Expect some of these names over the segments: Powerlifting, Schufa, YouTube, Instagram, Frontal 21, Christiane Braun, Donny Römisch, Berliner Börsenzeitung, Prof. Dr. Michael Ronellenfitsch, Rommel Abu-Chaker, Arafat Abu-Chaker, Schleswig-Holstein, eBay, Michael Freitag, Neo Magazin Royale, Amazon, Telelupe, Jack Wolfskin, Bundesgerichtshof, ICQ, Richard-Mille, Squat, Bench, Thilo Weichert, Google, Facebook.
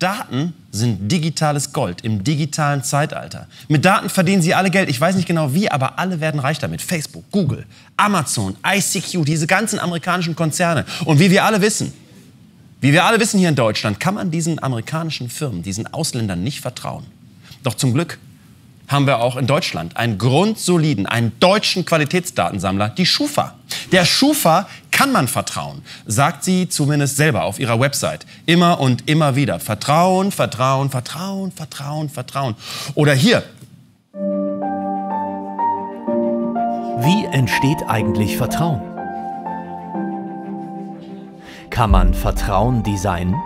Daten sind digitales Gold im digitalen Zeitalter. Mit Daten verdienen Sie alle Geld. Ich weiß nicht genau wie, aber alle werden reich damit. Facebook, Google, Amazon, ICQ, diese ganzen amerikanischen Konzerne. Und wie wir alle wissen hier in Deutschland, kann man diesen amerikanischen Firmen, diesen Ausländern nicht vertrauen. Doch zum Glück haben wir auch in Deutschland einen grundsoliden, einen deutschen Qualitätsdatensammler, die Schufa. Der Schufa kann man vertrauen, sagt sie zumindest selber auf ihrer Website. Immer und immer wieder. Vertrauen, Vertrauen, Vertrauen, Vertrauen, Vertrauen. Oder hier. Wie entsteht eigentlich Vertrauen? Kann man Vertrauen designen?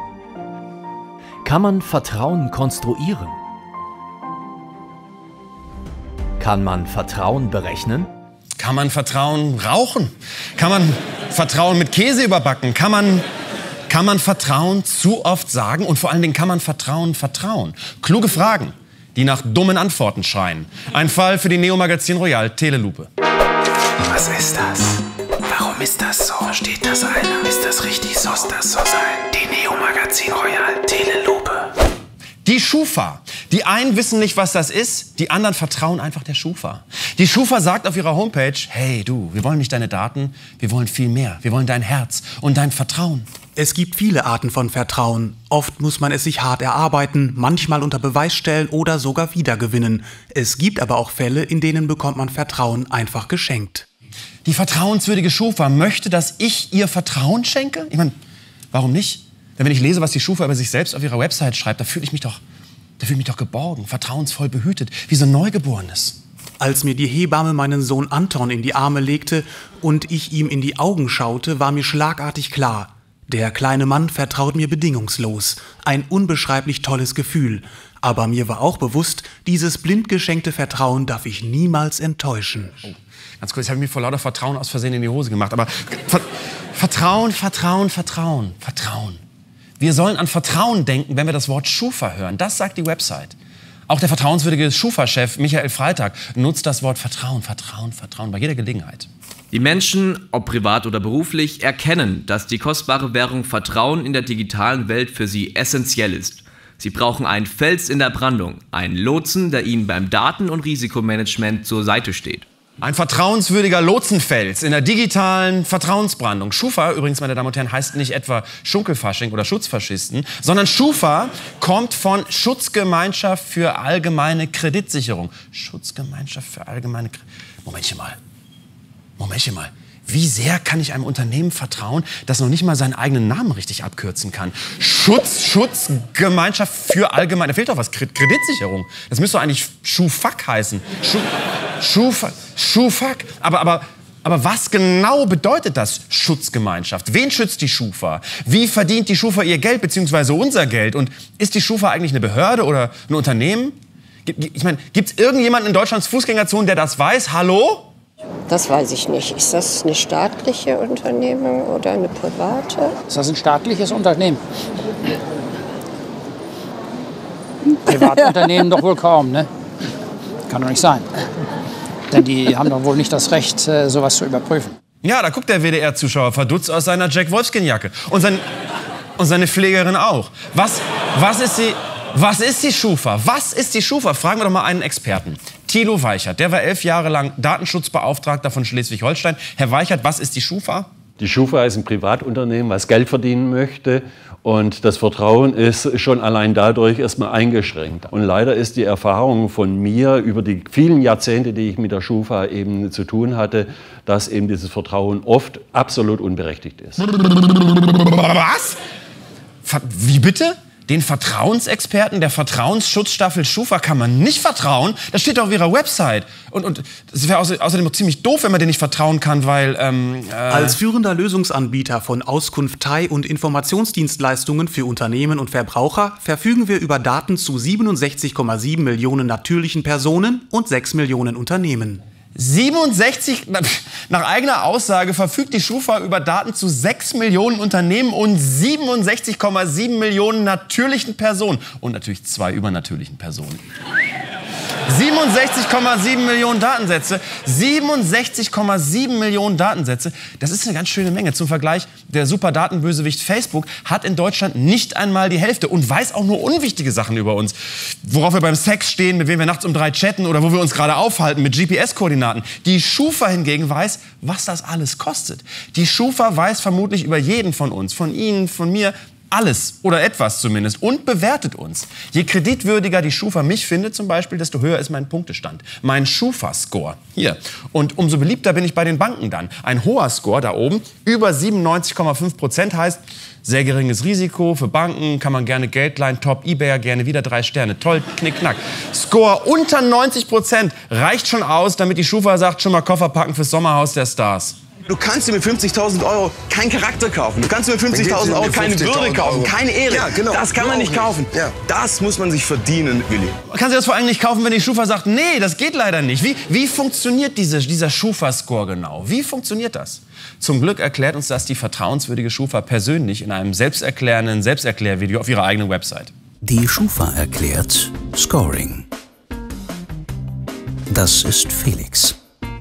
Kann man Vertrauen konstruieren? Kann man Vertrauen berechnen? Kann man Vertrauen rauchen? Kann man Vertrauen mit Käse überbacken? Kann man Vertrauen zu oft sagen? Und vor allen Dingen, kann man Vertrauen vertrauen? Kluge Fragen, die nach dummen Antworten schreien. Ein Fall für die Neo Magazin Royale Telelupe. Was ist das? Warum ist das so? Versteht das einer? Ist das richtig? Soll das so sein? Die Neo Magazin Royale Telelupe. Die Schufa. Die einen wissen nicht, was das ist, die anderen vertrauen einfach der Schufa. Die Schufa sagt auf ihrer Homepage, hey du, wir wollen nicht deine Daten, wir wollen viel mehr. Wir wollen dein Herz und dein Vertrauen. Es gibt viele Arten von Vertrauen. Oft muss man es sich hart erarbeiten, manchmal unter Beweis stellen oder sogar wiedergewinnen. Es gibt aber auch Fälle, in denen bekommt man Vertrauen einfach geschenkt. Die vertrauenswürdige Schufa möchte, dass ich ihr Vertrauen schenke? Ich meine, warum nicht? Denn wenn ich lese, was die Schufa über sich selbst auf ihrer Website schreibt, da fühle ich mich doch geborgen, vertrauensvoll behütet, wie so ein Neugeborenes. Als mir die Hebamme meinen Sohn Anton in die Arme legte und ich ihm in die Augen schaute, war mir schlagartig klar, der kleine Mann vertraut mir bedingungslos. Ein unbeschreiblich tolles Gefühl. Aber mir war auch bewusst, dieses blind geschenkte Vertrauen darf ich niemals enttäuschen. Oh, ganz kurz, ich habe mir vor lauter Vertrauen aus Versehen in die Hose gemacht, aber Vertrauen, Vertrauen, Vertrauen, Vertrauen. Wir sollen an Vertrauen denken, wenn wir das Wort Schufa hören. Das sagt die Website. Auch der vertrauenswürdige Schufa-Chef Michael Freitag nutzt das Wort Vertrauen, Vertrauen, Vertrauen bei jeder Gelegenheit. Die Menschen, ob privat oder beruflich, erkennen, dass die kostbare Währung Vertrauen in der digitalen Welt für sie essentiell ist. Sie brauchen einen Fels in der Brandung, einen Lotsen, der ihnen beim Daten- und Risikomanagement zur Seite steht. Ein vertrauenswürdiger Lotsenfels in der digitalen Vertrauensbrandung. Schufa, übrigens, meine Damen und Herren, heißt nicht etwa Schunkelfasching oder Schutzfaschisten, sondern Schufa kommt von Schutzgemeinschaft für allgemeine Kreditsicherung. Schutzgemeinschaft für allgemeine Kreditsicherung. Momentchen mal. Wie sehr kann ich einem Unternehmen vertrauen, das noch nicht mal seinen eigenen Namen richtig abkürzen kann? Schutzgemeinschaft für allgemeine... Da fehlt doch was. Kreditsicherung. Das müsste doch eigentlich Schufack heißen. Schufack. Aber was genau bedeutet das, Schutzgemeinschaft? Wen schützt die Schufa? Wie verdient die Schufa ihr Geld, beziehungsweise unser Geld? Und ist die Schufa eigentlich eine Behörde oder ein Unternehmen? Ich meine, gibt es irgendjemanden in Deutschlands Fußgängerzone, der das weiß? Hallo? Das weiß ich nicht. Ist das eine staatliche Unternehmung oder eine private? Ist das ein staatliches Unternehmen? Privatunternehmen doch wohl kaum, ne? Kann doch nicht sein. Denn die haben doch wohl nicht das Recht, sowas zu überprüfen. Ja, da guckt der WDR-Zuschauer verdutzt aus seiner Jack-Wolfskin-Jacke. Und seine Pflegerin auch. Was ist die Schufa? Was ist die Schufa? Fragen wir doch mal einen Experten. Thilo Weichert, der war 11 Jahre lang Datenschutzbeauftragter von Schleswig-Holstein. Herr Weichert, was ist die Schufa? Die Schufa ist ein Privatunternehmen, was Geld verdienen möchte. Und das Vertrauen ist schon allein dadurch erstmal eingeschränkt. Und leider ist die Erfahrung von mir über die vielen Jahrzehnte, die ich mit der Schufa eben zu tun hatte, dass eben dieses Vertrauen oft absolut unberechtigt ist. Was? Wie bitte? Den Vertrauensexperten der Vertrauensschutzstaffel Schufa kann man nicht vertrauen. Das steht doch auf ihrer Website. Und es wäre außerdem ziemlich doof, wenn man denen nicht vertrauen kann, weil... Als führender Lösungsanbieter von Auskunftei und Informationsdienstleistungen für Unternehmen und Verbraucher verfügen wir über Daten zu 67,7 Millionen natürlichen Personen und 6 Millionen Unternehmen. 67, nach eigener Aussage verfügt die Schufa über Daten zu 6 Millionen Unternehmen und 67,7 Millionen natürlichen Personen. Und natürlich 2 übernatürlichen Personen. 67,7 Millionen Datensätze. 67,7 Millionen Datensätze. Das ist eine ganz schöne Menge. Zum Vergleich, der Superdatenbösewicht Facebook hat in Deutschland nicht einmal die Hälfte und weiß auch nur unwichtige Sachen über uns. Worauf wir beim Sex stehen, mit wem wir nachts um 3 chatten oder wo wir uns gerade aufhalten mit GPS-Koordinaten. Die Schufa hingegen weiß, was das alles kostet. Die Schufa weiß vermutlich über jeden von uns, von Ihnen, von mir, alles oder etwas zumindest, und bewertet uns. Je kreditwürdiger die Schufa mich findet zum Beispiel, desto höher ist mein Punktestand. Mein Schufa-Score hier. Und umso beliebter bin ich bei den Banken dann. Ein hoher Score da oben, über 97,5% heißt, sehr geringes Risiko für Banken, kann man gerne Geld leihen, top, eBay, gerne wieder 3 Sterne. Toll, knick, knack. Score unter 90% reicht schon aus, damit die Schufa sagt, schon mal Koffer packen fürs Sommerhaus der Stars. Du kannst dir mit 50.000 € keinen Charakter kaufen. Du kannst dir mit 50.000 € keine Würde kaufen, keine Ehre. Ja, genau. Das kann man nicht kaufen. Ja. Das muss man sich verdienen, Willi. Kannst du das vor allem nicht kaufen, wenn die Schufa sagt, nee, das geht leider nicht. Wie funktioniert dieser Schufa-Score genau? Wie funktioniert das? Zum Glück erklärt uns das die vertrauenswürdige Schufa persönlich in einem selbsterklärenden Selbsterklärvideo auf ihrer eigenen Website. Die Schufa erklärt Scoring. Das ist Felix.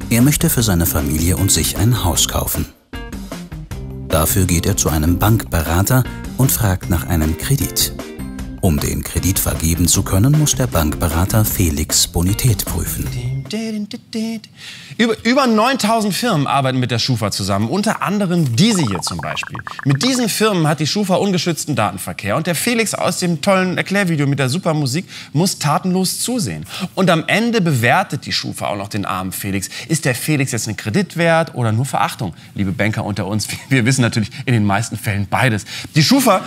Er möchte für seine Familie und sich ein Haus kaufen. Dafür geht er zu einem Bankberater und fragt nach einem Kredit. Um den Kredit vergeben zu können, muss der Bankberater Felix' Bonität prüfen. Über 9.000 Firmen arbeiten mit der Schufa zusammen, unter anderem diese hier zum Beispiel. Mit diesen Firmen hat die Schufa ungeschützten Datenverkehr und der Felix aus dem tollen Erklärvideo mit der super Musik muss tatenlos zusehen. Und am Ende bewertet die Schufa auch noch den armen Felix. Ist der Felix jetzt ein Kredit wert oder nur Verachtung? Liebe Banker unter uns, wir wissen natürlich in den meisten Fällen beides. Die Schufa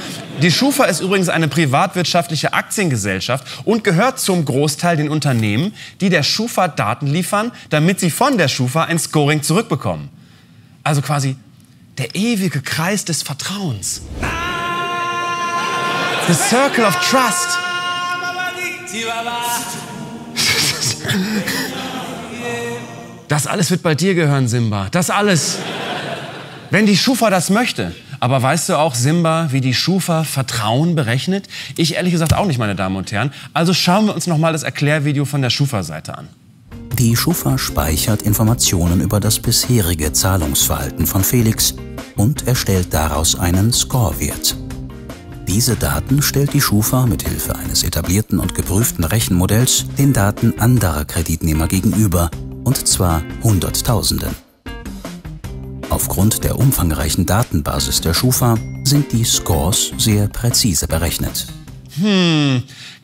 ist übrigens eine privatwirtschaftliche Aktiengesellschaft und gehört zum Großteil den Unternehmen, die der Schufa Daten liefern, damit sie von der Schufa ein Scoring zurückbekommen. Also quasi der ewige Kreis des Vertrauens. The Circle of Trust. Das alles wird bald dir gehören, Simba. Das alles. Wenn die Schufa das möchte. Aber weißt du auch, Simba, wie die Schufa Vertrauen berechnet? Ich ehrlich gesagt auch nicht, meine Damen und Herren. Also schauen wir uns nochmal das Erklärvideo von der Schufa-Seite an. Die Schufa speichert Informationen über das bisherige Zahlungsverhalten von Felix und erstellt daraus einen Scorewert. Diese Daten stellt die Schufa mithilfe eines etablierten und geprüften Rechenmodells den Daten anderer Kreditnehmer gegenüber, und zwar Hunderttausenden. Aufgrund der umfangreichen Datenbasis der Schufa sind die Scores sehr präzise berechnet.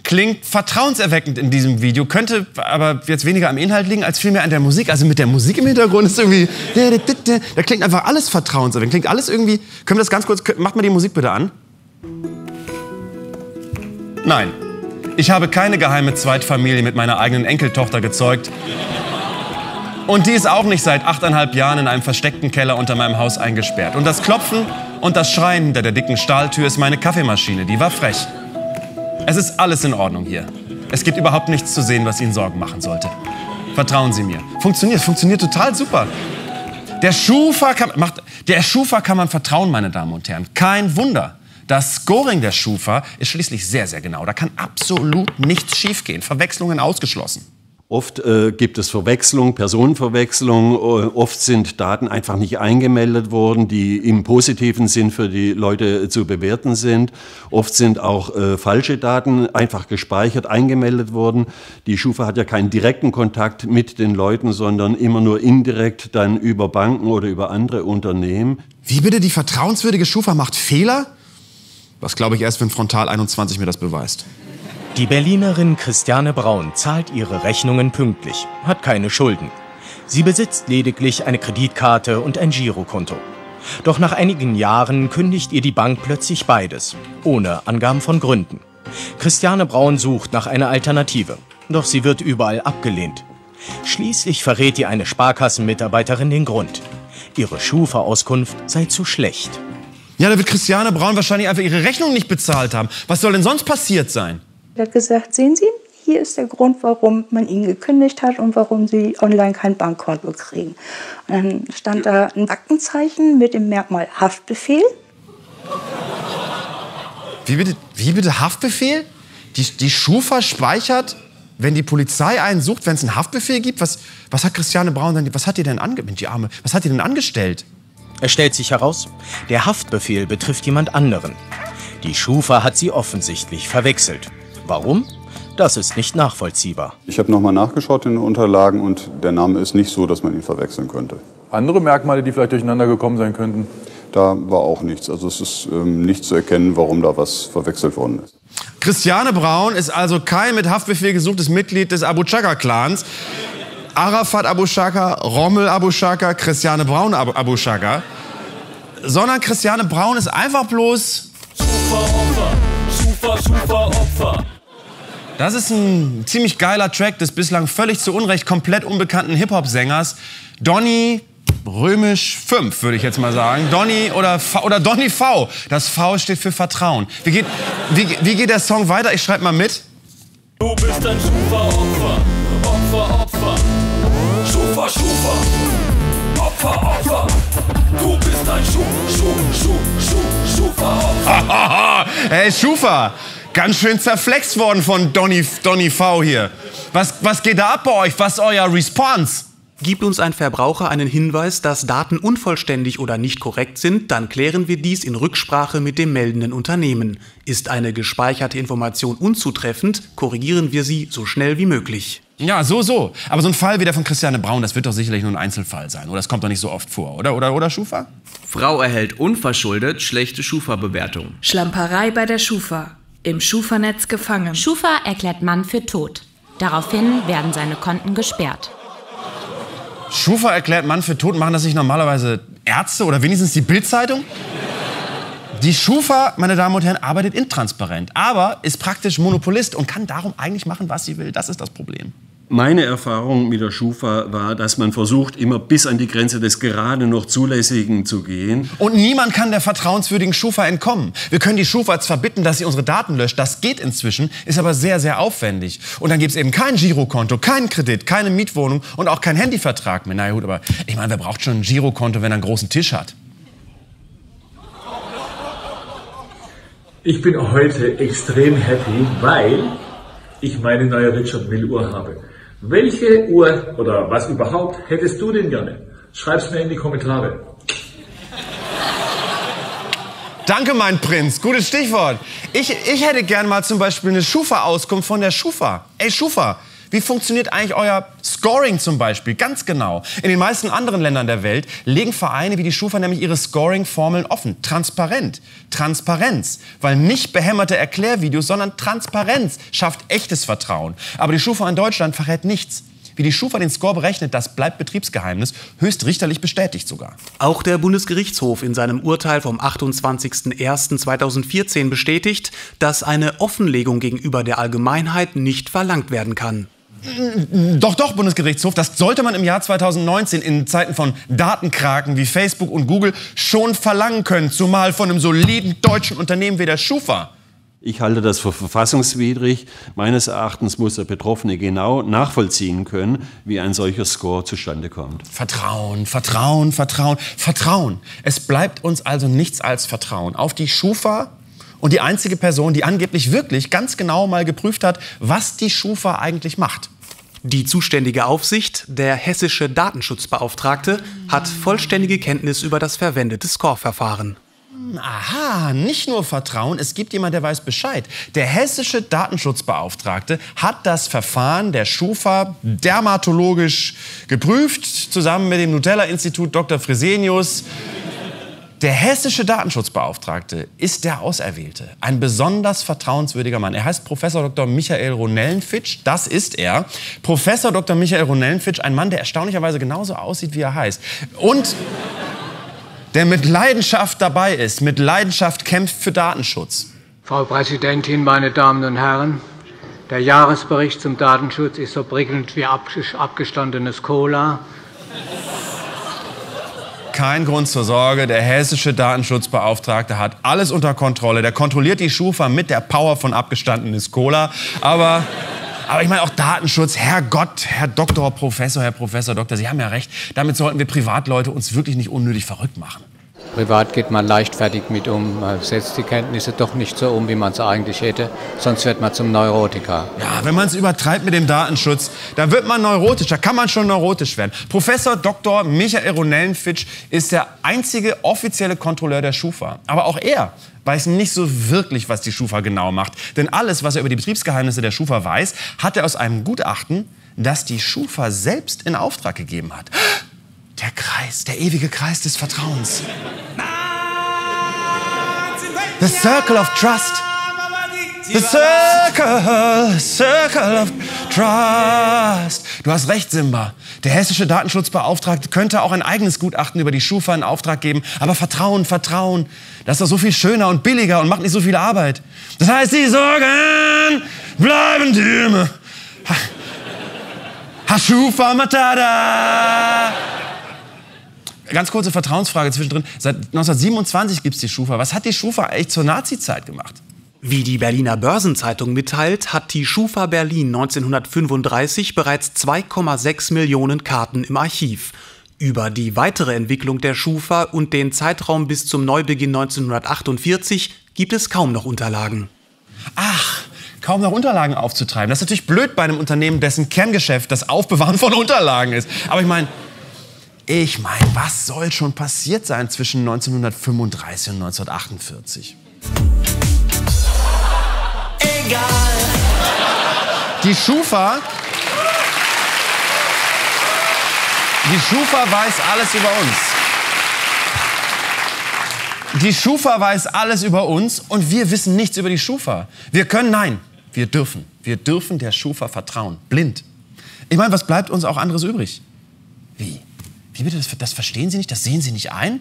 Klingt vertrauenserweckend in diesem Video, könnte aber jetzt weniger am Inhalt liegen, als vielmehr an der Musik. Also mit der Musik im Hintergrund ist irgendwie, da klingt einfach alles vertrauenserweckend, klingt alles irgendwie, können wir das ganz kurz, macht mal die Musik bitte an. Nein, ich habe keine geheime Zweitfamilie mit meiner eigenen Enkeltochter gezeugt. Und die ist auch nicht seit 8,5 Jahren in einem versteckten Keller unter meinem Haus eingesperrt. Und das Klopfen und das Schreien hinter der dicken Stahltür ist meine Kaffeemaschine, die war frech. Es ist alles in Ordnung hier. Es gibt überhaupt nichts zu sehen, was Ihnen Sorgen machen sollte. Vertrauen Sie mir. Funktioniert total super. Der Schufa kann man vertrauen, meine Damen und Herren. Kein Wunder. Das Scoring der Schufa ist schließlich sehr, sehr genau. Da kann absolut nichts schiefgehen. Verwechslungen ausgeschlossen. Oft gibt es Verwechslung, Personenverwechslung, oft sind Daten einfach nicht eingemeldet worden, die im positiven Sinn für die Leute zu bewerten sind. Oft sind auch falsche Daten einfach gespeichert, eingemeldet worden. Die Schufa hat ja keinen direkten Kontakt mit den Leuten, sondern immer nur indirekt dann über Banken oder über andere Unternehmen. Wie bitte, die vertrauenswürdige Schufa macht Fehler? Was glaube ich erst, wenn Frontal 21 mir das beweist. Die Berlinerin Christiane Braun zahlt ihre Rechnungen pünktlich, hat keine Schulden. Sie besitzt lediglich eine Kreditkarte und ein Girokonto. Doch nach einigen Jahren kündigt ihr die Bank plötzlich beides, ohne Angaben von Gründen. Christiane Braun sucht nach einer Alternative, doch sie wird überall abgelehnt. Schließlich verrät ihr eine Sparkassenmitarbeiterin den Grund. Ihre Schufa-Auskunft sei zu schlecht. Ja, da wird Christiane Braun wahrscheinlich einfach ihre Rechnung nicht bezahlt haben. Was soll denn sonst passiert sein? Er hat gesagt, sehen Sie, hier ist der Grund, warum man ihn gekündigt hat und warum Sie online kein Bankkonto kriegen. Und dann stand da ein Aktenzeichen mit dem Merkmal Haftbefehl. Wie bitte Haftbefehl? Die Schufa speichert Wenn die Polizei einen sucht, wenn es einen Haftbefehl gibt, was hat Christiane Braun denn, was hat die denn angestellt? Es stellt sich heraus, der Haftbefehl betrifft jemand anderen. Die Schufa hat sie offensichtlich verwechselt. Warum? Das ist nicht nachvollziehbar. Ich habe nochmal nachgeschaut in den Unterlagen und der Name ist nicht so, dass man ihn verwechseln könnte. Andere Merkmale, die vielleicht durcheinander gekommen sein könnten? Da war auch nichts. Also es ist nicht zu erkennen, warum da was verwechselt worden ist. Christiane Braun ist also kein mit Haftbefehl gesuchtes Mitglied des Abu-Chaker-Clans. Arafat Abu-Chaker, Rommel Abu-Chaker, Christiane Braun Abu-Chaker. Sondern Christiane Braun ist einfach bloß... Schufa-Opfer, Schufa-Opfer. Das ist ein ziemlich geiler Track des bislang völlig zu Unrecht komplett unbekannten Hip-Hop-Sängers Donny Römisch 5, würde ich jetzt mal sagen. Donny oder Donny V. Das V steht für Vertrauen. Wie geht der Song weiter? Ich schreibe mal mit. Du bist ein Schufa-Opfer, Opfer. Schufa, Opfer. Du bist ein Schufa-Opfer. Hey, Schufa. Ganz schön zerflext worden von Donny V hier. Was geht da ab bei euch? Was ist euer Response? Gibt uns ein Verbraucher einen Hinweis, dass Daten unvollständig oder nicht korrekt sind, dann klären wir dies in Rücksprache mit dem meldenden Unternehmen. Ist eine gespeicherte Information unzutreffend, korrigieren wir sie so schnell wie möglich. Ja, so. Aber so ein Fall wie der von Christiane Braun, das wird doch sicherlich nur ein Einzelfall sein. Oder das kommt doch nicht so oft vor, oder Schufa? Frau erhält unverschuldet schlechte Schufa-Bewertung. Schlamperei bei der Schufa. Im Schufa-Netz gefangen. Schufa erklärt Mann für tot. Daraufhin werden seine Konten gesperrt. Schufa erklärt Mann für tot? Machen das nicht normalerweise Ärzte oder wenigstens die Bild-Zeitung? Die Schufa, meine Damen und Herren, arbeitet intransparent, aber ist praktisch Monopolist und kann darum eigentlich machen, was sie will. Das ist das Problem. Meine Erfahrung mit der Schufa war, dass man versucht, immer bis an die Grenze des gerade noch Zulässigen zu gehen. Und niemand kann der vertrauenswürdigen Schufa entkommen. Wir können die Schufa zwar bitten, dass sie unsere Daten löscht, das geht inzwischen, ist aber sehr, sehr aufwendig. Und dann gibt es eben kein Girokonto, keinen Kredit, keine Mietwohnung und auch keinen Handyvertrag mehr. Na gut, aber ich meine, wer braucht schon ein Girokonto, wenn er einen großen Tisch hat? Ich bin heute extrem happy, weil ich meine neue Richard-Mille-Uhr habe. Welche Uhr oder was überhaupt hättest du denn gerne? Schreib's mir in die Kommentare. Danke, mein Prinz. Gutes Stichwort. Ich hätte gern mal zum Beispiel eine Schufa-Auskunft von der Schufa. Ey, Schufa, wie funktioniert eigentlich euer Scoring zum Beispiel? Ganz genau. In den meisten anderen Ländern der Welt legen Vereine wie die Schufa nämlich ihre Scoring-Formeln offen. Transparent. Transparenz. Weil nicht behämmerte Erklärvideos, sondern Transparenz schafft echtes Vertrauen. Aber die Schufa in Deutschland verrät nichts. Wie die Schufa den Score berechnet, das bleibt Betriebsgeheimnis, höchstrichterlich bestätigt sogar. Auch der Bundesgerichtshof in seinem Urteil vom 28.01.2014 bestätigt, dass eine Offenlegung gegenüber der Allgemeinheit nicht verlangt werden kann. Doch, Bundesgerichtshof, das sollte man im Jahr 2019 in Zeiten von Datenkraken wie Facebook und Google schon verlangen können, zumal von einem soliden deutschen Unternehmen wie der Schufa. Ich halte das für verfassungswidrig. Meines Erachtens muss der Betroffene genau nachvollziehen können, wie ein solcher Score zustande kommt. Vertrauen. Es bleibt uns also nichts als Vertrauen auf die Schufa und die einzige Person, die angeblich wirklich ganz genau mal geprüft hat, was die Schufa eigentlich macht. Die zuständige Aufsicht, der hessische Datenschutzbeauftragte, hat vollständige Kenntnis über das verwendete Score-Verfahren. Aha, nicht nur Vertrauen, es gibt jemanden, der weiß Bescheid. Der hessische Datenschutzbeauftragte hat das Verfahren der Schufa dermatologisch geprüft, zusammen mit dem Nutella-Institut Dr. Fresenius. Der hessische Datenschutzbeauftragte ist der Auserwählte, ein besonders vertrauenswürdiger Mann. Er heißt Prof. Dr. Michael Ronellenfitsch, das ist er. Prof. Dr. Michael Ronellenfitsch, ein Mann, der erstaunlicherweise genauso aussieht, wie er heißt. Und der mit Leidenschaft dabei ist, mit Leidenschaft kämpft für Datenschutz. Frau Präsidentin, meine Damen und Herren, der Jahresbericht zum Datenschutz ist so prickelnd wie abgestandenes Cola. Kein Grund zur Sorge, der hessische Datenschutzbeauftragte hat alles unter Kontrolle. Der kontrolliert die Schufa mit der Power von abgestandenes Cola. Aber ich meine auch Datenschutz, Herrgott, Herr Doktor, Professor, Herr Professor, Doktor, Sie haben ja recht. Damit sollten wir Privatleute uns wirklich nicht unnötig verrückt machen. Privat geht man leichtfertig mit um, man setzt die Kenntnisse doch nicht so um, wie man es eigentlich hätte, sonst wird man zum Neurotiker. Ja, wenn man es übertreibt mit dem Datenschutz, dann wird man neurotischer, kann man schon neurotisch werden. Professor Dr. Michael Ronellenfitsch ist der einzige offizielle Kontrolleur der Schufa. Aber auch er weiß nicht so wirklich, was die Schufa genau macht. Denn alles, was er über die Betriebsgeheimnisse der Schufa weiß, hat er aus einem Gutachten, das die Schufa selbst in Auftrag gegeben hat. Der Kreis, der ewige Kreis des Vertrauens. The Circle of Trust. The Circle of Trust. Du hast recht, Simba. Der hessische Datenschutzbeauftragte könnte auch ein eigenes Gutachten über die Schufa in Auftrag geben. Aber Vertrauen, Vertrauen. Das ist doch so viel schöner und billiger und macht nicht so viel Arbeit. Das heißt, die Sorgen bleiben Dürme. Schufa Matada! Ganz kurze Vertrauensfrage zwischendrin. Seit 1927 gibt es die Schufa. Was hat die Schufa eigentlich zur Nazi-Zeit gemacht? Wie die Berliner Börsenzeitung mitteilt, hat die Schufa Berlin 1935 bereits 2,6 Millionen Karten im Archiv. Über die weitere Entwicklung der Schufa und den Zeitraum bis zum Neubeginn 1948 gibt es kaum noch Unterlagen. Ach! Kaum noch Unterlagen aufzutreiben. Das ist natürlich blöd bei einem Unternehmen, dessen Kerngeschäft das Aufbewahren von Unterlagen ist. Aber ich meine, was soll schon passiert sein zwischen 1935 und 1948? Egal. Die Schufa weiß alles über uns. Die Schufa weiß alles über uns und wir wissen nichts über die Schufa. Wir können, nein, wir dürfen der Schufa vertrauen, blind. Ich meine, was bleibt uns auch anderes übrig? Wie? Wie bitte, das verstehen Sie nicht, das sehen Sie nicht ein?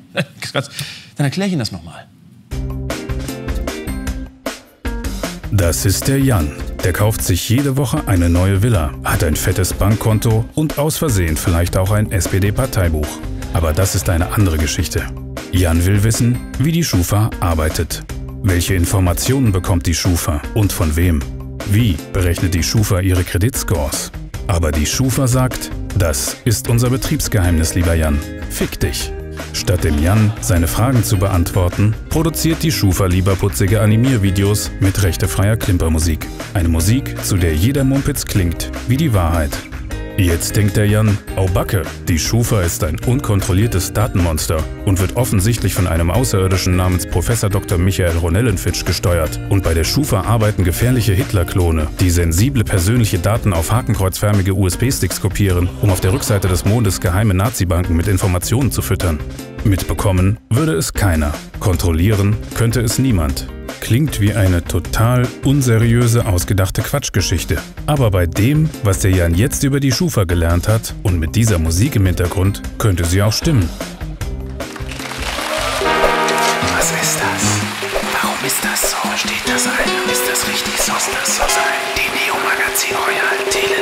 Dann erkläre ich Ihnen das nochmal. Das ist der Jan. Der kauft sich jede Woche eine neue Villa, hat ein fettes Bankkonto und aus Versehen vielleicht auch ein SPD-Parteibuch. Aber das ist eine andere Geschichte. Jan will wissen, wie die Schufa arbeitet. Welche Informationen bekommt die Schufa und von wem? Wie berechnet die Schufa ihre Kreditscores? Aber die Schufa sagt, das ist unser Betriebsgeheimnis, lieber Jan. Fick dich! Statt dem Jan seine Fragen zu beantworten, produziert die Schufa lieber putzige Animiervideos mit rechtefreier Klimpermusik. Eine Musik, zu der jeder Mumpitz klingt wie die Wahrheit. Jetzt denkt der Jan, au Backe, die Schufa ist ein unkontrolliertes Datenmonster und wird offensichtlich von einem Außerirdischen namens Professor Dr. Michael Ronellenfitsch gesteuert. Und bei der Schufa arbeiten gefährliche Hitler-Klone, die sensible persönliche Daten auf hakenkreuzförmige USB-Sticks kopieren, um auf der Rückseite des Mondes geheime Nazi-Banken mit Informationen zu füttern. Mitbekommen würde es keiner. Kontrollieren könnte es niemand. Klingt wie eine total unseriöse, ausgedachte Quatschgeschichte. Aber bei dem, was der Jan jetzt über die Schufa gelernt hat und mit dieser Musik im Hintergrund, könnte sie auch stimmen. Was ist das? Warum ist das so? Steht das ein? Ist das richtig? Soll das so sein? Die Neo Magazin Royale